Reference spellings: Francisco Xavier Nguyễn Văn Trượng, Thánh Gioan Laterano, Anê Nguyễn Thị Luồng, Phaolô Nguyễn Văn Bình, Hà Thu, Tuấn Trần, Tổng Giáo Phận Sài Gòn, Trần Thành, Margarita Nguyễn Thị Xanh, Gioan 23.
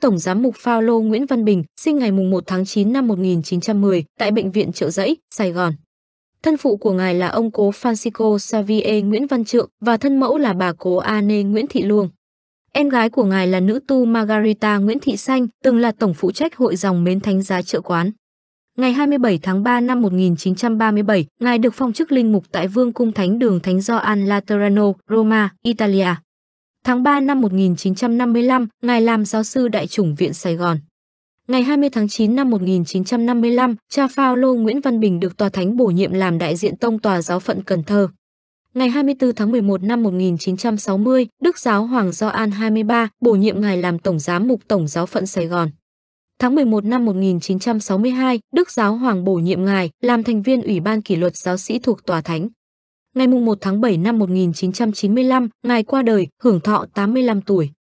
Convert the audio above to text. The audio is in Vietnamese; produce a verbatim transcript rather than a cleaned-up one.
Đức Tổng Giám mục Phaolô Nguyễn Văn Bình, sinh ngày mùng một tháng chín năm một nghìn chín trăm mười tại Bệnh viện Chợ Giẫy, Sài Gòn. Thân phụ của ngài là ông cố Francisco Xavier Nguyễn Văn Trượng và thân mẫu là bà cố Anê Nguyễn Thị Luồng. Em gái của ngài là nữ tu Margarita Nguyễn Thị Xanh, từng là tổng phụ trách hội dòng Mến Thánh Giá Chợ Quán. Ngày hai mươi bảy tháng ba năm một nghìn chín trăm ba mươi bảy, ngài được phong chức linh mục tại Vương cung Thánh đường Thánh Gioan Laterano, Roma, Italia. Tháng ba năm một nghìn chín trăm năm mươi lăm, ngài làm giáo sư Đại chủng viện Sài Gòn. Ngày hai mươi tháng chín năm một nghìn chín trăm năm mươi lăm, cha Phaolô Nguyễn Văn Bình được Tòa Thánh bổ nhiệm làm đại diện tông tòa giáo phận Cần Thơ. Ngày hai mươi tư tháng mười một năm một nghìn chín trăm sáu mươi, Đức Giáo hoàng Gioan hai mươi ba bổ nhiệm ngài làm Tổng Giám mục Tổng giáo phận Sài Gòn. Tháng mười một năm một nghìn chín trăm sáu mươi hai, Đức Giáo hoàng bổ nhiệm ngài làm thành viên Ủy ban kỷ luật giáo sĩ thuộc Tòa Thánh. Ngày một tháng bảy năm một nghìn chín trăm chín mươi lăm, ngài qua đời, hưởng thọ tám mươi lăm tuổi.